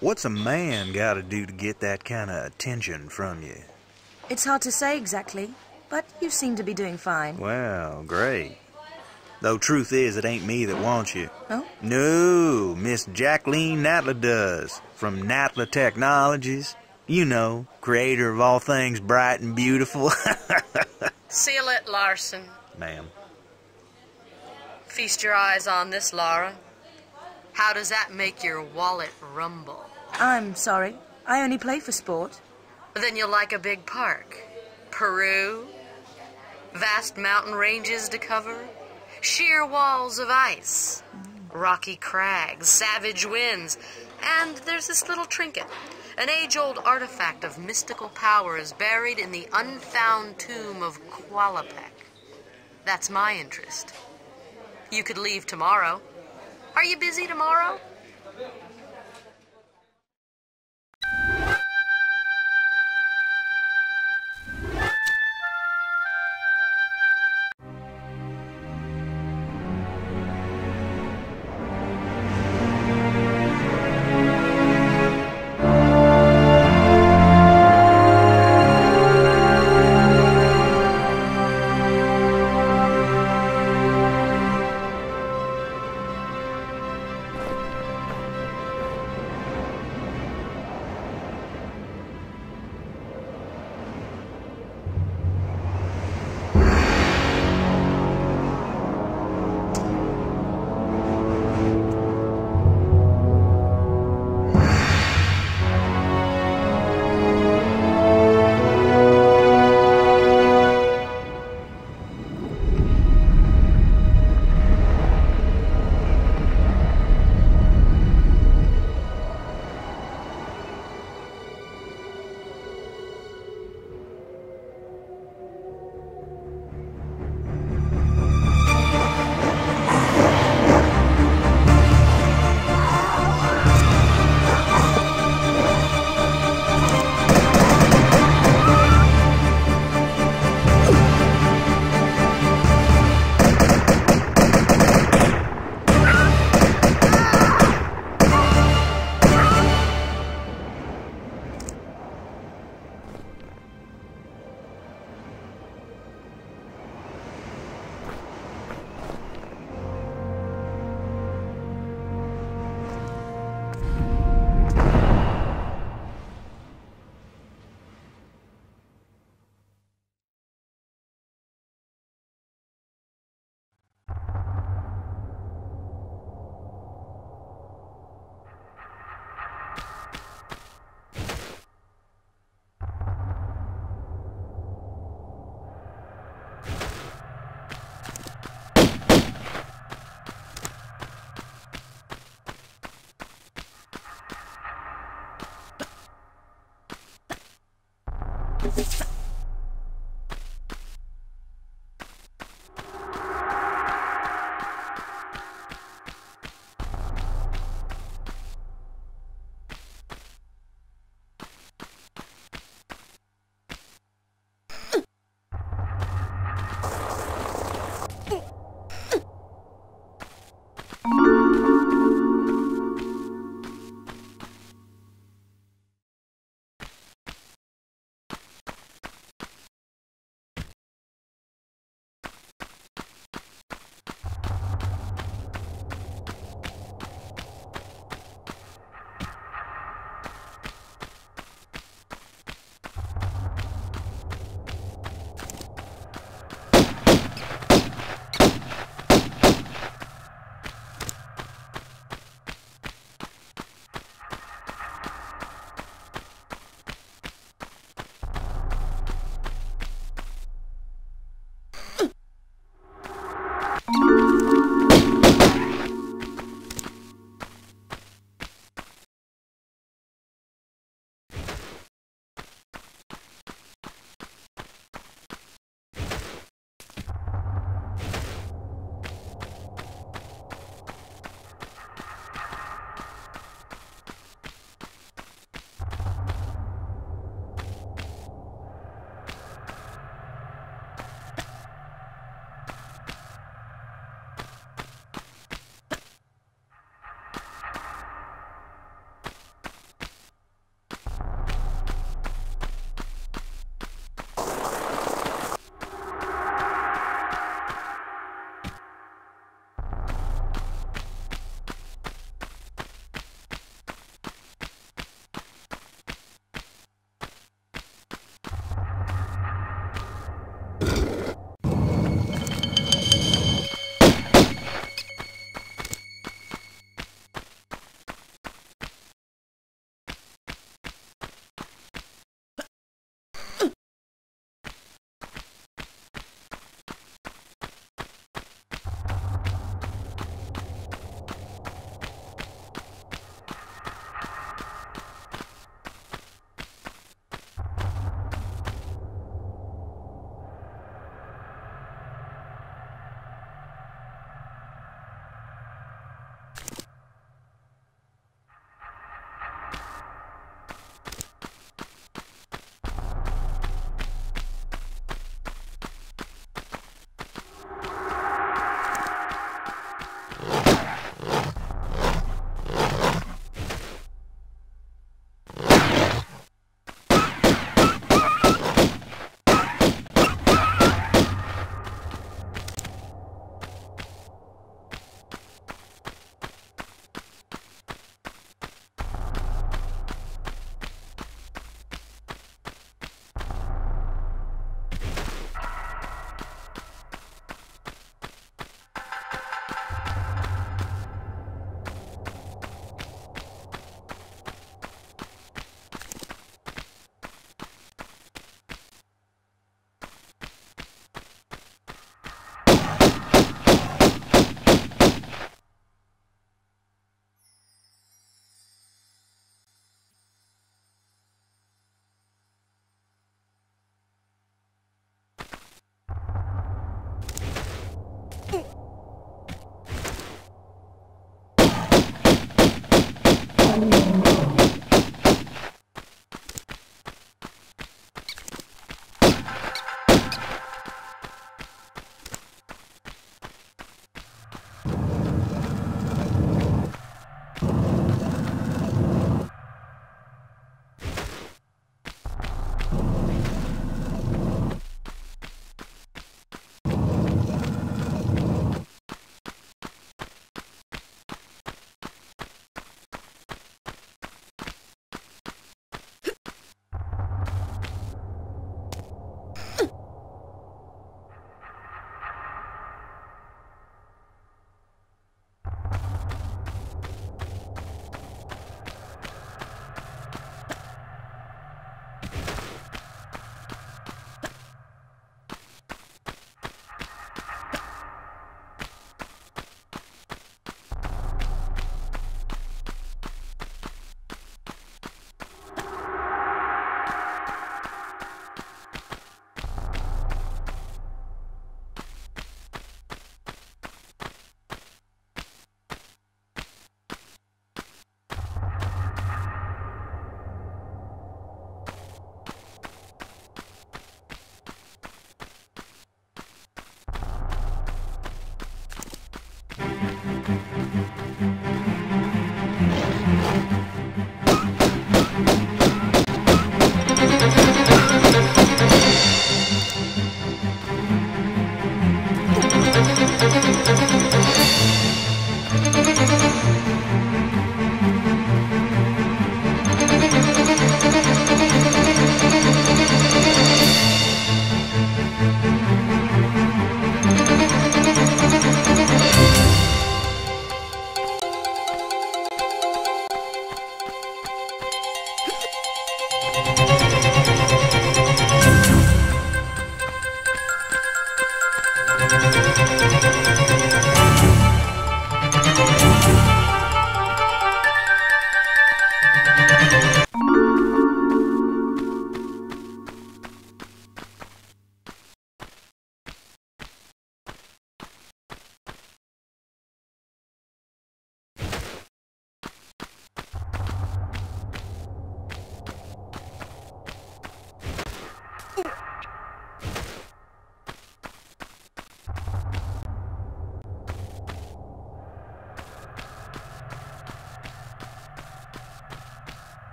What's a man got to do to get that kind of attention from you? It's hard to say exactly, but you seem to be doing fine. Well, great. Though truth is, it ain't me that wants you. Oh? No, Miss Jacqueline Natla does, from Natla Technologies. You know, creator of all things bright and beautiful. Seal it, Larson. Ma'am. Feast your eyes on this, Laura. How does that make your wallet rumble? I'm sorry. I only play for sport. But then you'll like a big park. Peru. Vast mountain ranges to cover. Sheer walls of ice. Rocky crags. Savage winds. And there's this little trinket. An age-old artifact of mystical power is buried in the unfound tomb of Qualopec. That's my interest. You could leave tomorrow. Are you busy tomorrow?